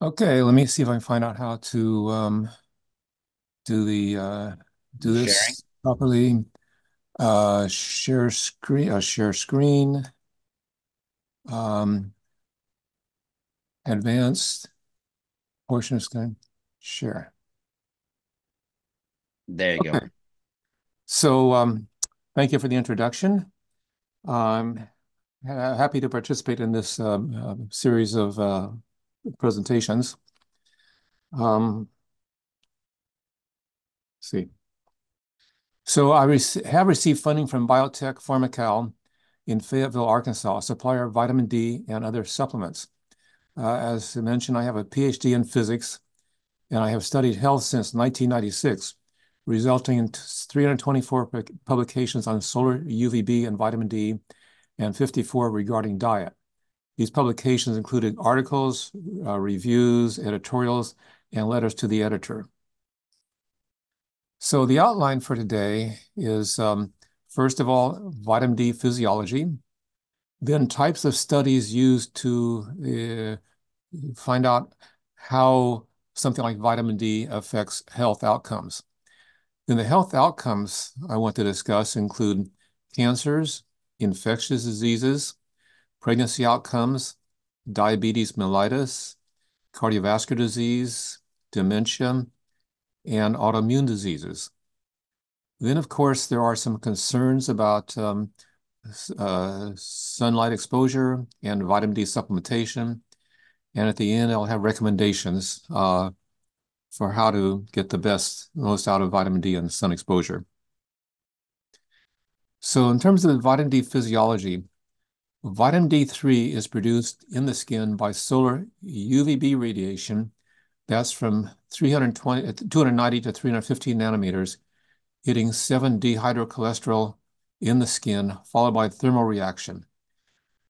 Okay, let me see if I can find out how to do this sharing properly. Share screen. Share screen. Advanced portion of screen. Share. There you go. So, thank you for the introduction. I'm happy to participate in this series of presentations. See. So I have received funding from Biotech PharmaCal in Fayetteville, Arkansas, supplier of vitamin D and other supplements. As I mentioned, I have a PhD in physics, and I have studied health since 1996, resulting in 324 publications on solar UVB and vitamin D, and 54 regarding diet. These publications included articles, reviews, editorials, and letters to the editor. So the outline for today is, first of all, vitamin D physiology, then types of studies used to find out how something like vitamin D affects health outcomes. Then the health outcomes I want to discuss include cancers, infectious diseases, pregnancy outcomes, diabetes mellitus, cardiovascular disease, dementia, and autoimmune diseases. Then, of course, there are some concerns about sunlight exposure and vitamin D supplementation. And at the end, I'll have recommendations for how to get the most out of vitamin D and sun exposure. So in terms of the vitamin D physiology, vitamin D3 is produced in the skin by solar UVB radiation. That's from 290 to 315 nanometers, hitting 7-dehydrocholesterol in the skin, followed by thermal reaction.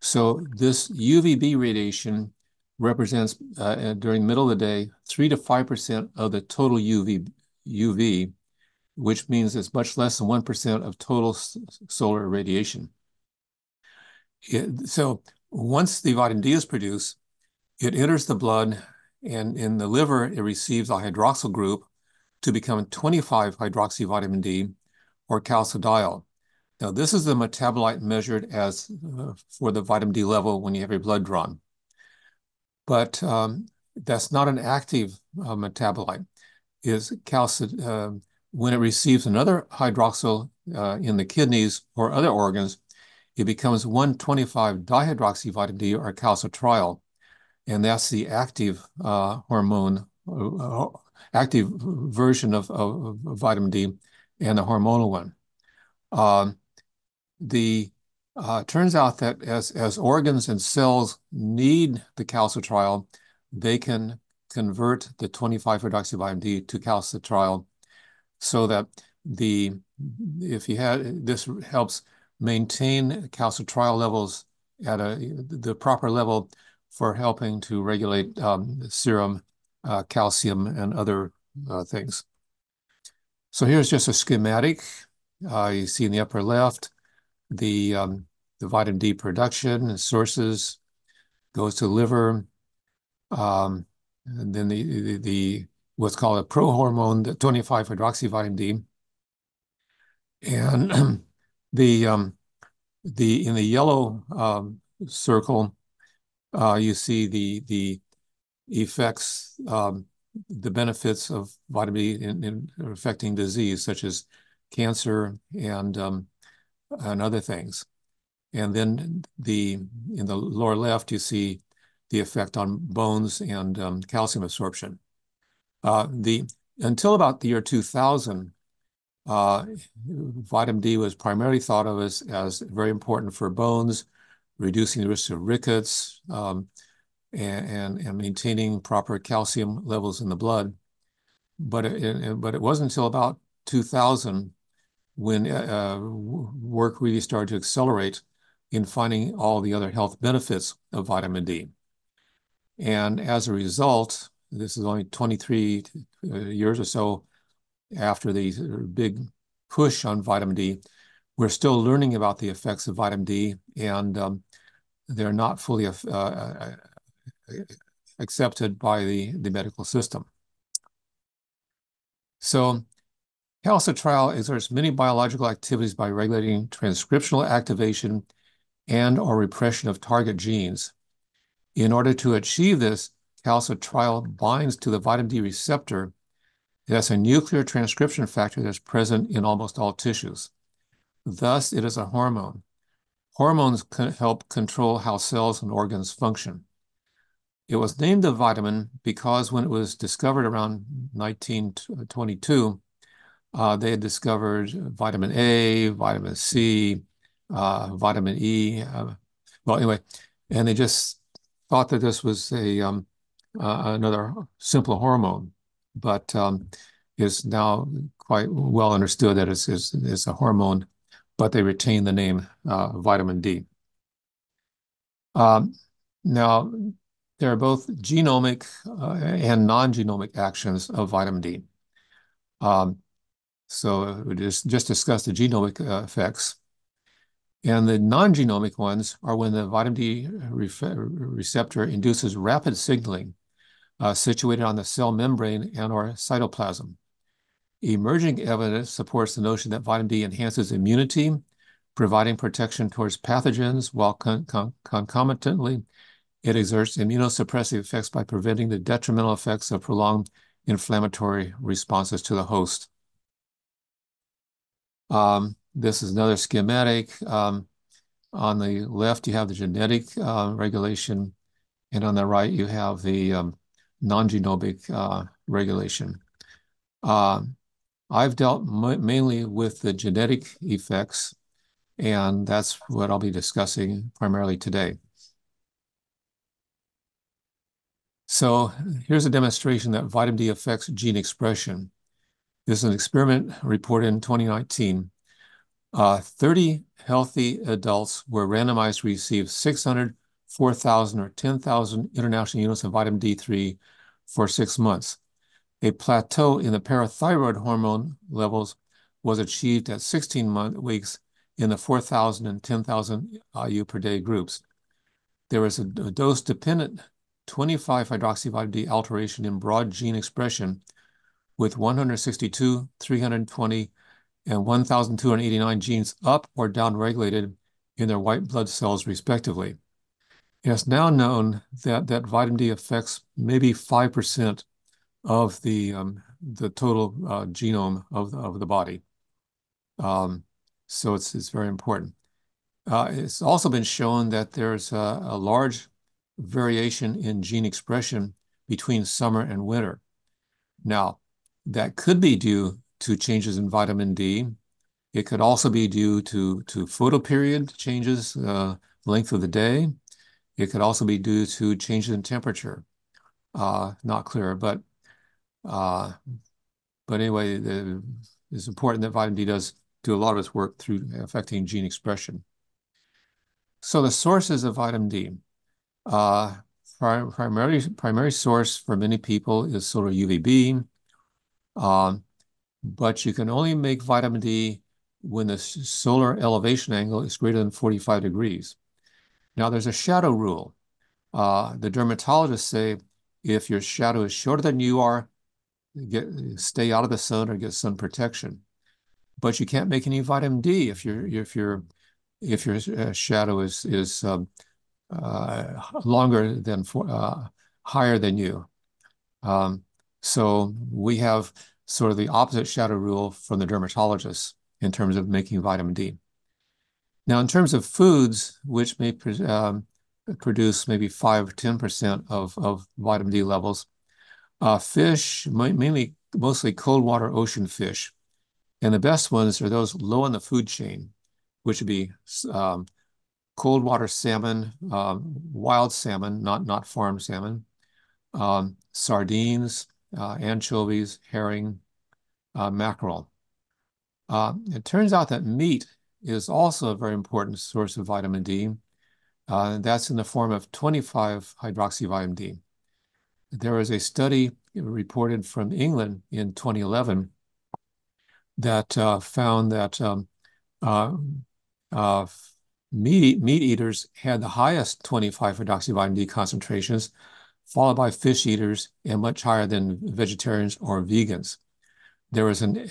So this UVB radiation represents, during the middle of the day, 3 to 5% of the total UV, which means it's much less than 1% of total solar radiation. So once the vitamin D is produced, it enters the blood, and in the liver, it receives a hydroxyl group to become 25-hydroxyvitamin D, or calcidiol. Now, this is the metabolite measured as for the vitamin D level when you have your blood drawn. But that's not an active metabolite. When it receives another hydroxyl in the kidneys or other organs, it becomes 1,25-dihydroxyvitamin D, or calcitriol, and that's the active hormone, active version of vitamin D, and the hormonal one. Turns out that as organs and cells need the calcitriol, they can convert the 25-hydroxyvitamin D to calcitriol, so that this helps maintain calcitriol levels at the proper level for helping to regulate serum calcium and other things. So here's just a schematic. You see in the upper left, the vitamin D production and sources goes to the liver, and then the what's called a prohormone, the 25-hydroxyvitamin D, and in the yellow circle, you see the effects, the benefits of vitamin D in affecting disease, such as cancer and other things. And then in the lower left, you see the effect on bones and calcium absorption. Until about the year 2000, vitamin D was primarily thought of as very important for bones, reducing the risk of rickets, and maintaining proper calcium levels in the blood. But it wasn't until about 2000 when work really started to accelerate in finding all the other health benefits of vitamin D. And as a result, this is only 23 years or so after the big push on vitamin D, we're still learning about the effects of vitamin D, and they're not fully accepted by the medical system. So calcitriol exerts many biological activities by regulating transcriptional activation and or repression of target genes. In order to achieve this, calcitriol binds to the vitamin D receptor. That's a nuclear transcription factor that's present in almost all tissues. Thus, it is a hormone. Hormones can help control how cells and organs function. It was named a vitamin because when it was discovered around 1922, they had discovered vitamin A, vitamin C, vitamin E. Well, anyway, and they just thought that this was a another simple hormone, but is now quite well understood that it's a hormone, but they retain the name vitamin D. Now, there are both genomic and non-genomic actions of vitamin D. So we just discussed the genomic effects. And the non-genomic ones are when the vitamin D receptor induces rapid signaling situated on the cell membrane and or cytoplasm. Emerging evidence supports the notion that vitamin D enhances immunity, providing protection towards pathogens, while concomitantly it exerts immunosuppressive effects by preventing the detrimental effects of prolonged inflammatory responses to the host. This is another schematic. On the left, you have the genetic regulation, and on the right, you have the non-genomic regulation. I've dealt mainly with the genetic effects, and that's what I'll be discussing primarily today. So here's a demonstration that vitamin D affects gene expression. This is an experiment reported in 2019. 30 healthy adults were randomized to receive 600, 4,000, or 10,000 international units of vitamin D3 for 6 months. A plateau in the parathyroid hormone levels was achieved at 16 weeks in the 4,000 and 10,000 IU per day groups. There was a dose-dependent 25-hydroxyvitamin D alteration in broad gene expression with 162, 320, and 1,289 genes up or down-regulated in their white blood cells, respectively. It is now known that, vitamin D affects maybe 5% of the total genome of the body. So it's very important. It's also been shown that there's a large variation in gene expression between summer and winter. Now, that could be due to changes in vitamin D. It could also be due to photoperiod changes, length of the day. It could also be due to changes in temperature. Not clear, but anyway, it's important that vitamin D does do a lot of its work through affecting gene expression. So the sources of vitamin D. Primary source for many people is solar UVB, but you can only make vitamin D when the solar elevation angle is greater than 45 degrees. Now there's a shadow rule. The dermatologists say if your shadow is shorter than you are, stay out of the sun or get sun protection. But you can't make any vitamin D if your shadow is longer than higher than you. So we have sort of the opposite shadow rule from the dermatologists in terms of making vitamin D. Now, in terms of foods, which may produce maybe 5 or 10% of vitamin D levels, fish, mostly cold water ocean fish. And the best ones are those low on the food chain, which would be cold water salmon, wild salmon, not farm salmon, sardines, anchovies, herring, mackerel. It turns out that meat is also a very important source of vitamin D. That's in the form of 25-hydroxyvitamin D. There was a study reported from England in 2011 that found that meat eaters had the highest 25-hydroxyvitamin D concentrations, followed by fish eaters, and much higher than vegetarians or vegans. There was an 8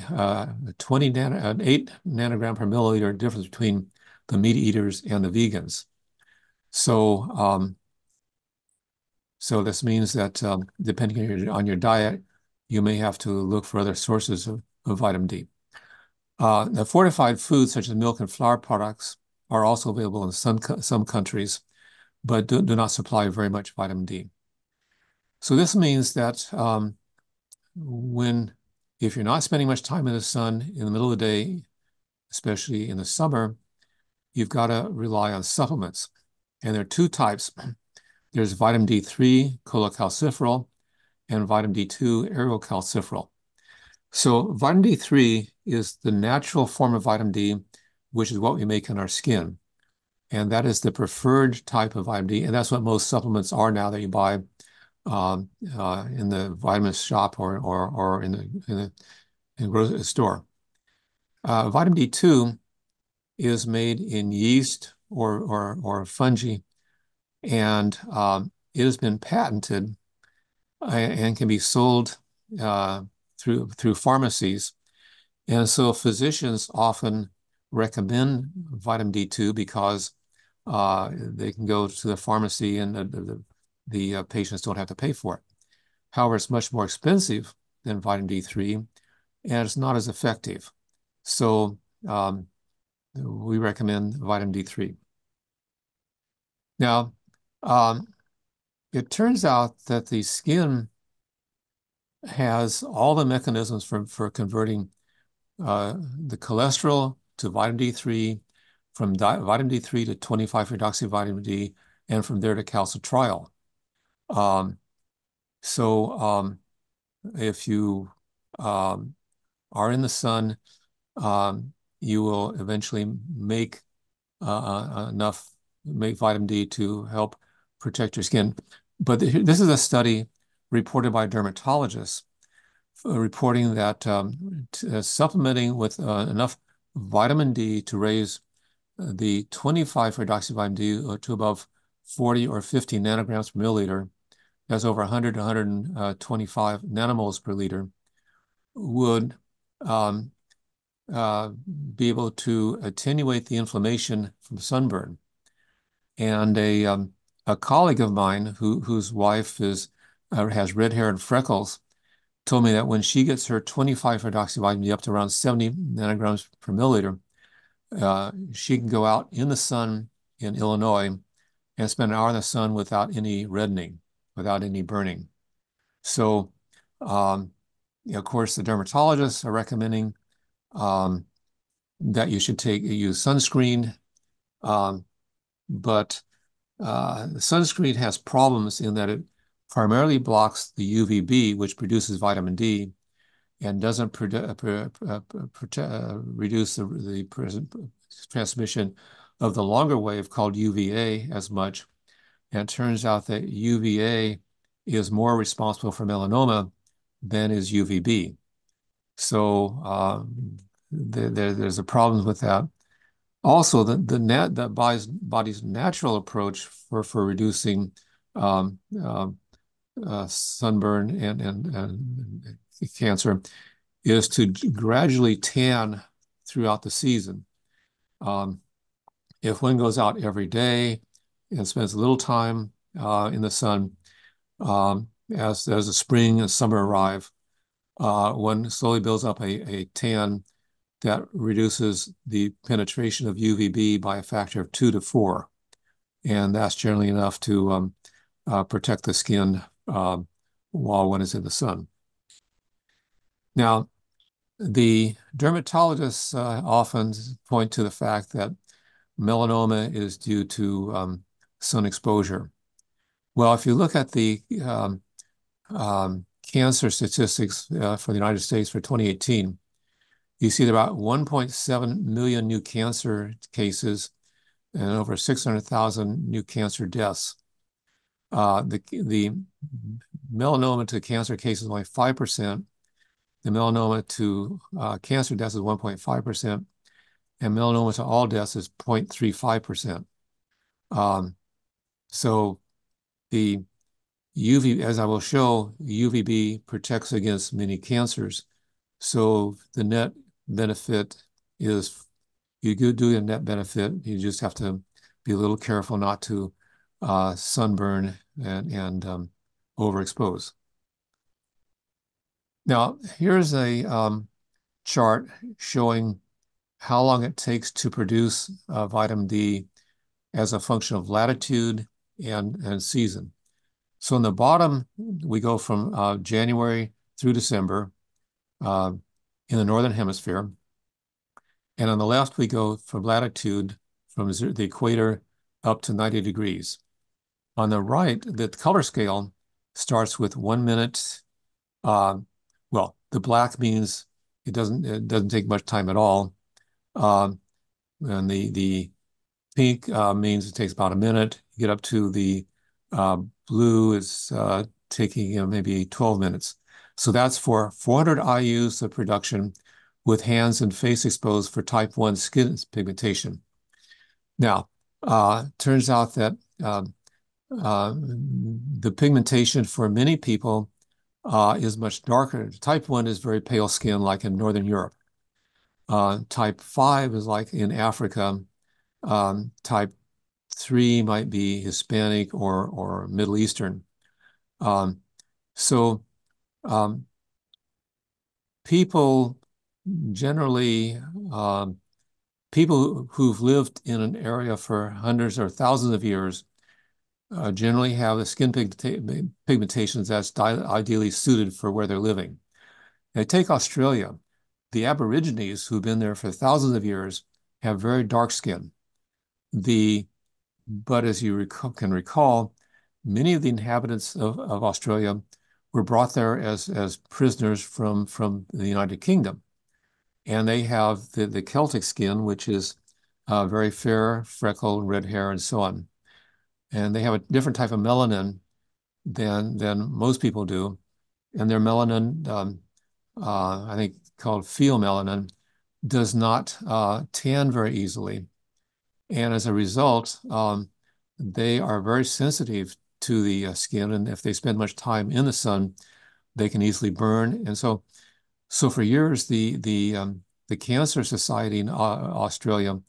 nanogram per milliliter difference between the meat eaters and the vegans. So, this means that depending on your diet, you may have to look for other sources of vitamin D. The fortified foods such as milk and flour products are also available in some countries, but do not supply very much vitamin D. So this means that if you're not spending much time in the sun in the middle of the day, especially in the summer, you've got to rely on supplements. And there are two types. There's vitamin D3, cholecalciferol, and vitamin D2, ergocalciferol. So vitamin D3 is the natural form of vitamin D, which is what we make in our skin. And that is the preferred type of vitamin D. And that's what most supplements are now that you buy in the vitamin shop or in the grocery store. Vitamin D2 is made in yeast or fungi, and it has been patented and can be sold through pharmacies. And so physicians often recommend vitamin D2 because they can go to the pharmacy and the patients don't have to pay for it. However, it's much more expensive than vitamin D3, and it's not as effective. So we recommend vitamin D3. Now, it turns out that the skin has all the mechanisms for converting the cholesterol to vitamin D3, from vitamin D3 to 25-hydroxyvitamin D, and from there to calcitriol. If you are in the sun, you will eventually make enough vitamin D to help protect your skin. But this is a study reported by dermatologists, reporting that supplementing with enough vitamin D to raise the 25-hydroxyvitamin D to above 40 or 50 nanograms per milliliter, that's over 100 to 125 nanomoles per liter, would be able to attenuate the inflammation from sunburn. And a colleague of mine whose wife has red hair and freckles told me that when she gets her 25-hydroxyvitamin D up to around 70 nanograms per milliliter, she can go out in the sun in Illinois and spend an hour in the sun without any reddening, without any burning. So, of course, the dermatologists are recommending that you should use sunscreen, but sunscreen has problems in that it primarily blocks the UVB, which produces vitamin D, and doesn't reduce the transmission of the longer wave called UVA as much. And it turns out that UVA is more responsible for melanoma than is UVB. So there's a problem with that. Also, the body's natural approach for reducing sunburn and cancer is to gradually tan throughout the season. If one goes out every day and spends a little time in the sun, as the spring and summer arrive, one slowly builds up a tan that reduces the penetration of UVB by a factor of 2 to 4. And that's generally enough to protect the skin while one is in the sun. Now, the dermatologists often point to the fact that melanoma is due to sun exposure. Well, if you look at the cancer statistics for the United States for 2018, you see there are about 1.7 million new cancer cases and over 600,000 new cancer deaths. The melanoma to cancer cases is only 5%. The melanoma to cancer deaths is 1.5%, and melanoma to all deaths is 0.35%. So the UV, as I will show, UVB protects against many cancers. So the net benefit is, you do a net benefit, you just have to be a little careful not to sunburn and overexpose. Now, here's a chart showing how long it takes to produce vitamin D as a function of latitude and season. So in the bottom, we go from January through December in the Northern Hemisphere. And on the left, we go from latitude from the equator up to 90 degrees. On the right, the color scale starts with 1 minute. Well, the black means it doesn't take much time at all. And the pink means it takes about a minute. You get up to the blue is taking maybe 12 minutes. So that's for 400 IUs of production with hands and face exposed for type 1 skin pigmentation. Now, turns out that the pigmentation for many people is much darker. Type 1 is very pale skin, like in Northern Europe. Type 5 is like in Africa. Type 3 might be Hispanic or Middle Eastern. People generally, people who've lived in an area for hundreds or thousands of years generally have the skin pigmentations that's ideally suited for where they're living. Now, take Australia. The Aborigines who've been there for thousands of years have very dark skin. But as you can recall, many of the inhabitants of Australia were brought there as prisoners from the United Kingdom. And they have the Celtic skin, which is very fair, freckled, red hair, and so on. And they have a different type of melanin than most people do. And their melanin, I think called pheomelanin, does not tan very easily. And as a result, they are very sensitive to the skin. And if they spend much time in the sun, they can easily burn. And so for years, the Cancer Society in Australia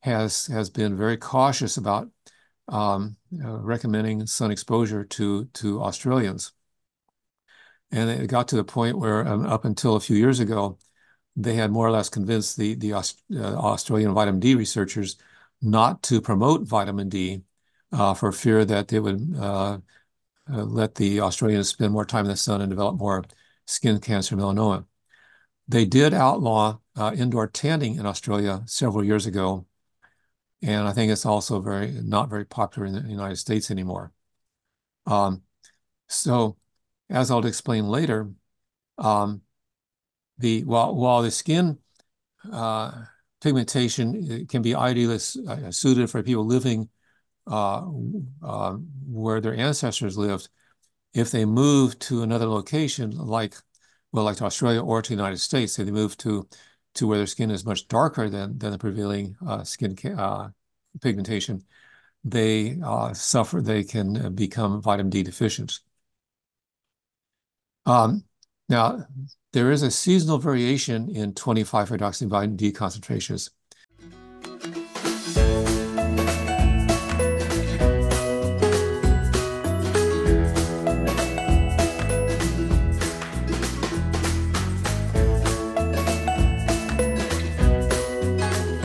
has been very cautious about recommending sun exposure to Australians. And it got to the point where up until a few years ago, they had more or less convinced the Australian vitamin D researchers not to promote vitamin D for fear that they would let the Australians spend more time in the sun and develop more skin cancer melanoma. They did outlaw indoor tanning in Australia several years ago, and I think it's also not very popular in the United States anymore. So, as I'll explain later, while the skin pigmentation can be ideally suited for people living where their ancestors lived, if they move to another location, like to Australia or to the United States, if they move to where their skin is much darker than the prevailing skin pigmentation, they can become vitamin D deficient. Now, there is a seasonal variation in 25-hydroxy vitamin D concentrations.